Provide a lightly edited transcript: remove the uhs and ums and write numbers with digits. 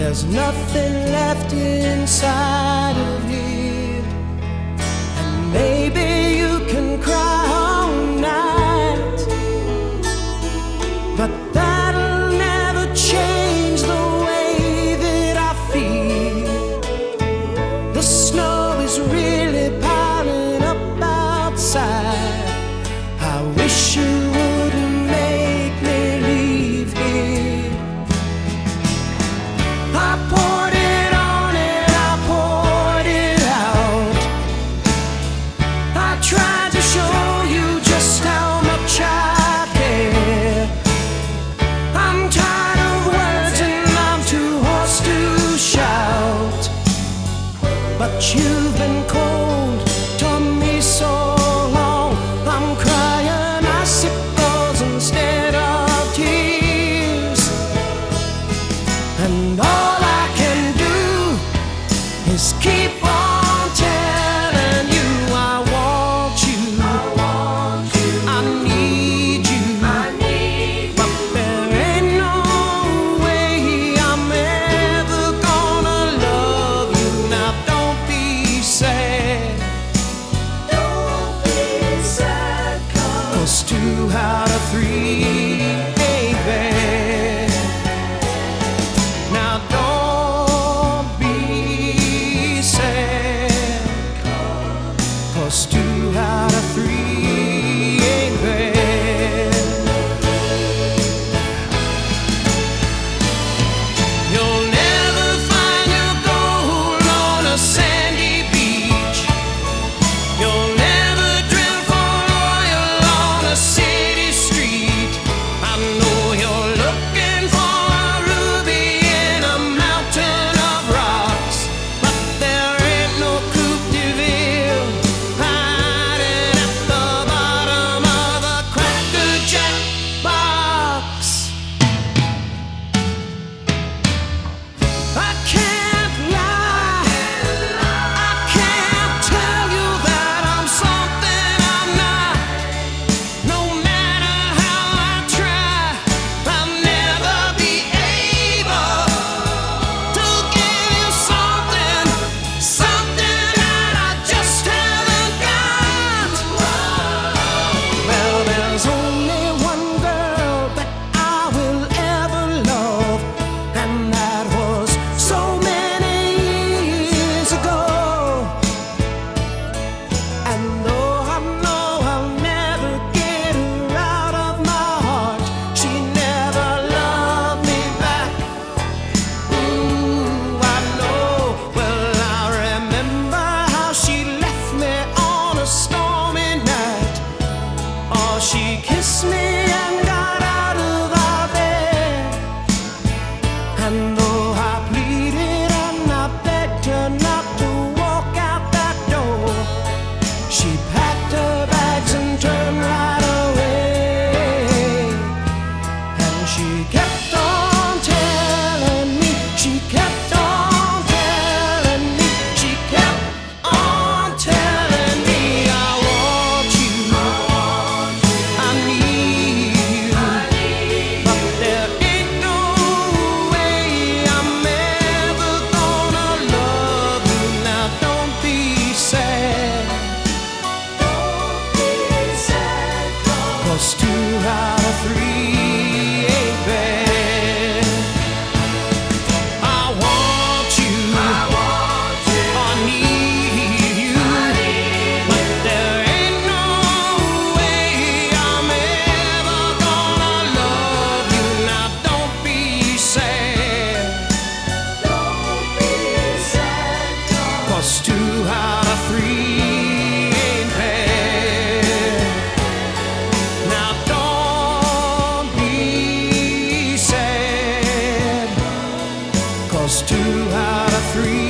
There's nothing left inside of you. And maybe you can cry all night, but that'll never change the way that I feel. The snow is really piling up outside. I wish you wouldn't make me leave here. I poured it on and I poured it out. I tried to show you just how much I care. I'm tired of words and I'm too hoarse to shout. But you've been cold to me so long. I'm crying instead of tears, and all I can do is keep on telling you I want you, I want you, I need you, I need you. But there ain't no way I'm ever gonna love you. Now don't be sad, don't be sad, 'cause 2 out of 3. She kissed me and got out of our bed, and though I pleaded and I begged her not to walk out that door, she packed her bags and turned right away. And she kept on telling me, she kept on telling me, she kept on telling me, I want you, I want you, Now don't be sad, 'cause 2 out of 3.